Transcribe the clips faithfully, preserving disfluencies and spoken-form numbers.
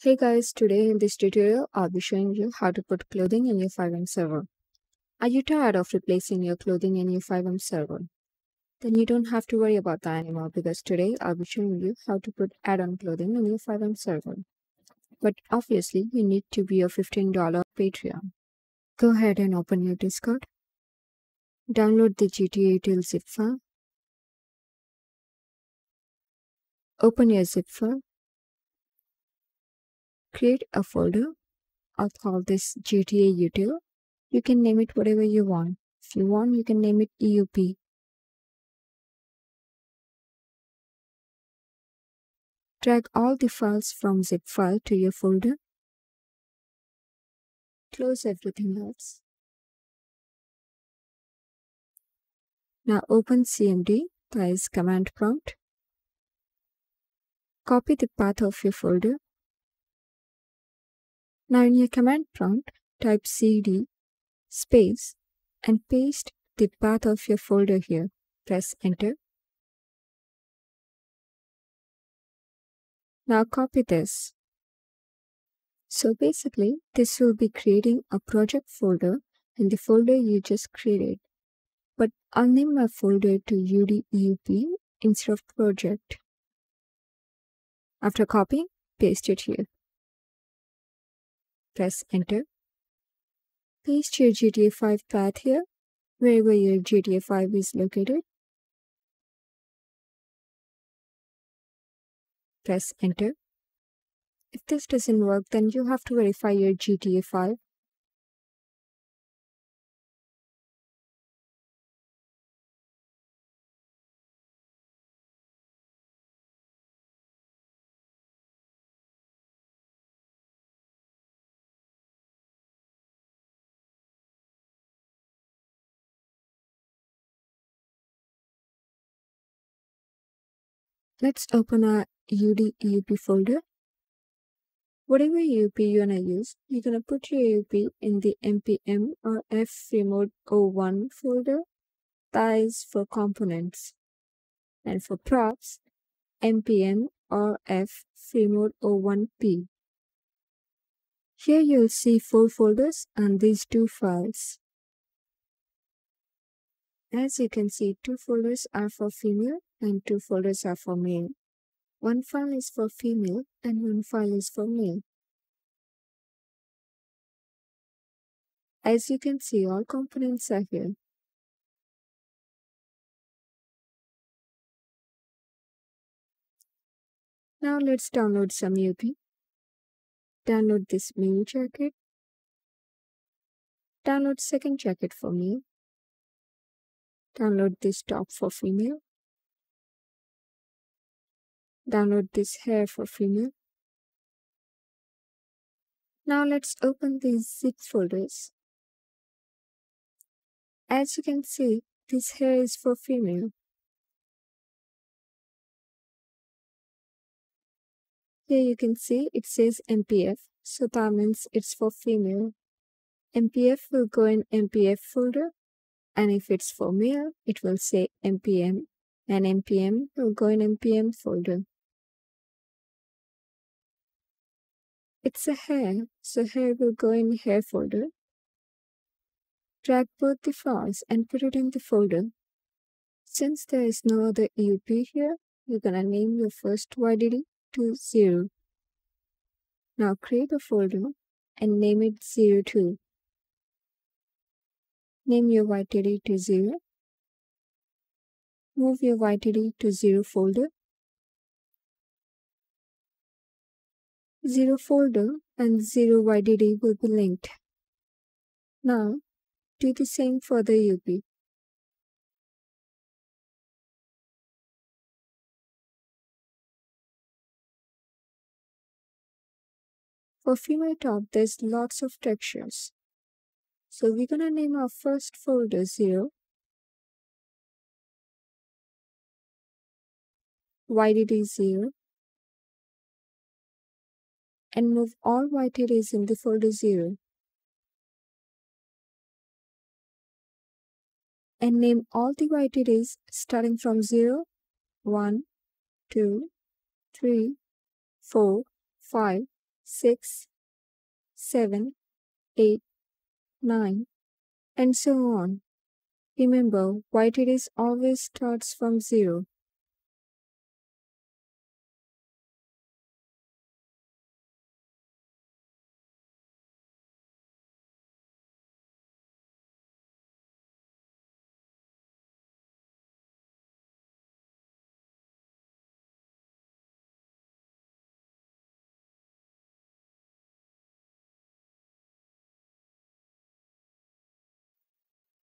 Hey guys, today in this tutorial, I'll be showing you how to put clothing in your FiveM server. Are you tired of replacing your clothing in your FiveM server? Then you don't have to worry about that anymore because today I'll be showing you how to put add-on clothing in your FiveM server. But obviously, you need to be a fifteen dollar Patreon. Go ahead and open your Discord. Download the G T A Util zip file. Open your zip file. Create a folder. I'll call this G T A Util. You can name it whatever you want. If you want, you can name it E U P. Drag all the files from zip file to your folder. Close everything else. Now open C M D, that is command prompt. Copy the path of your folder. Now in your command prompt, type cd space and paste the path of your folder here. Press enter. Now copy this. So basically, this will be creating a project folder in the folder you just created. But I'll name my folder to U D E U P instead of project. After copying, paste it here. Press enter. Paste your G T A five path here, wherever your G T A five is located. Press enter. If this doesn't work, then you have to verify your G T A five. Let's open our U D E U P folder. Whatever E U P you wanna use, you're gonna put your E U P in the M P M or FreeMode zero one folder. That is for components. And for props, M P M or FreeMode zero one P. Here you'll see four folders and these two files. As you can see, two folders are for female and two folders are for male. One file is for female and one file is for male. As you can see, all components are here. Now let's download some U P. Download this male jacket. Download second jacket for male. Download this top for female. Download this hair for female. Now let's open these zip folders. As you can see, this hair is for female. Here you can see it says M P F, so that means it's for female. M P F will go in M P F folder. And if it's for male, it will say M P M, and M P M will go in M P M folder. It's a hair, so hair will go in hair folder. Drag both the files and put it in the folder. Since there is no other E U P here, you're gonna name your first Y D D to zero. Now create a folder and name it zero two. Name your Y T D to zero. Move your Y T D to zero folder. zero folder and zero Y D D will be linked. Now, do the same for the U P. For female top, there's lots of textures. So we're gonna name our first folder zero, Y D D zero, and move all Y T Ds in the folder zero, and name all the Y T Ds starting from zero, one, two, three, four, five, six, seven, eight, nine, and so on. Remember, Y T Ds always starts from zero.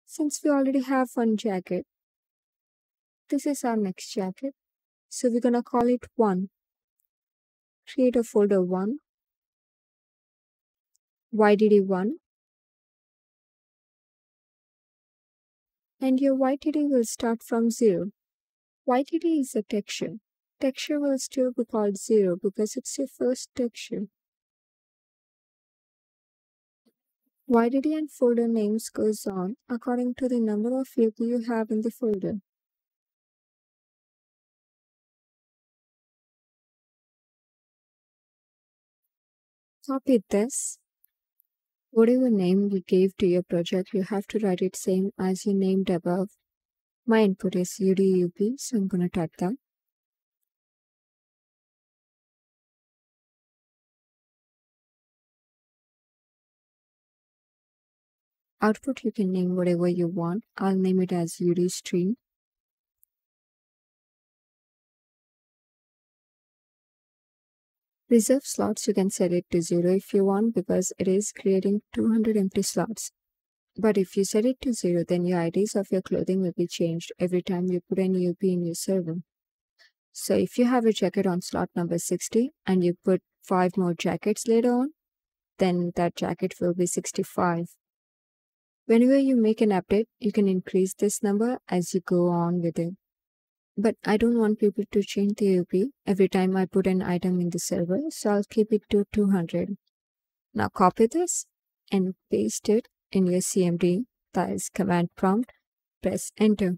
Since we already have one jacket, this is our next jacket. So we're going to call it one. Create a folder one, Y D D one. And your Y T D will start from zero. Y T D is a texture. Texture will still be called zero because it's your first texture. Y D D and folder names goes on according to the number of U P you have in the folder. Copy this. Whatever name you gave to your project, you have to write it same as you named above. My input is U D U P, so I'm going to type that. Output you can name whatever you want. I'll name it as UDStream. Reserve slots, you can set it to zero if you want because it is creating two hundred empty slots. But if you set it to zero, then your I Ds of your clothing will be changed every time you put an E O P in your server. So if you have a jacket on slot number sixty and you put five more jackets later on, then that jacket will be sixty-five. Whenever you make an update, you can increase this number as you go on with it. But I don't want people to change the E U P every time I put an item in the server, so I'll keep it to two hundred. Now copy this and paste it in your C M D, that is command prompt, press enter.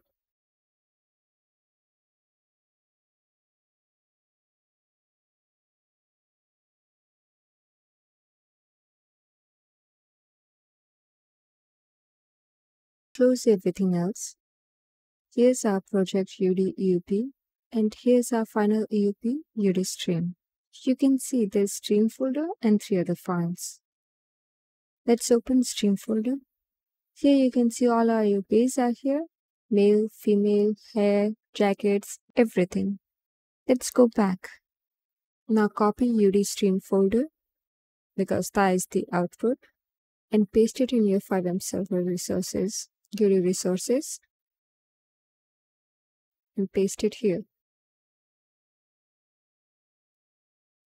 Close everything else. Here's our project U D E U P and here's our final E U P UDStream. You can see there's stream folder and three other files. Let's open stream folder. Here you can see all our E U Ps are here. Male, female, hair, jackets, everything. Let's go back. Now copy UDStream folder because that is the output and paste it in your FiveM server resources. Go to resources and paste it here.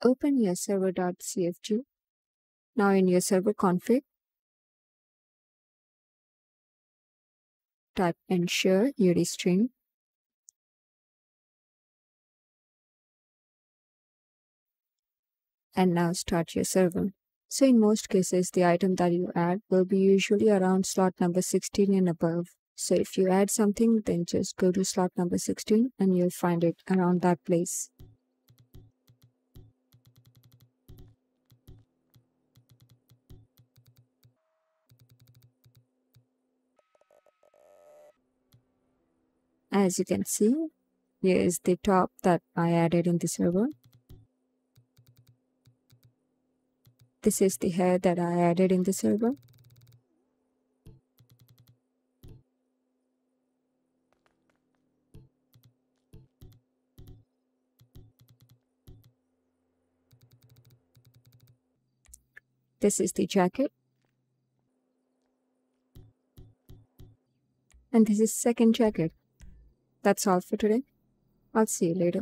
Open your server dot c f g. Now in your server config, type ensure UDStream. And now start your server. So in most cases, the item that you add will be usually around slot number sixteen and above. So if you add something, then just go to slot number sixteen and you'll find it around that place. As you can see, here is the top that I added in the server. This is the hair that I added in the server. This is the jacket. And this is second jacket. That's all for today. I'll see you later.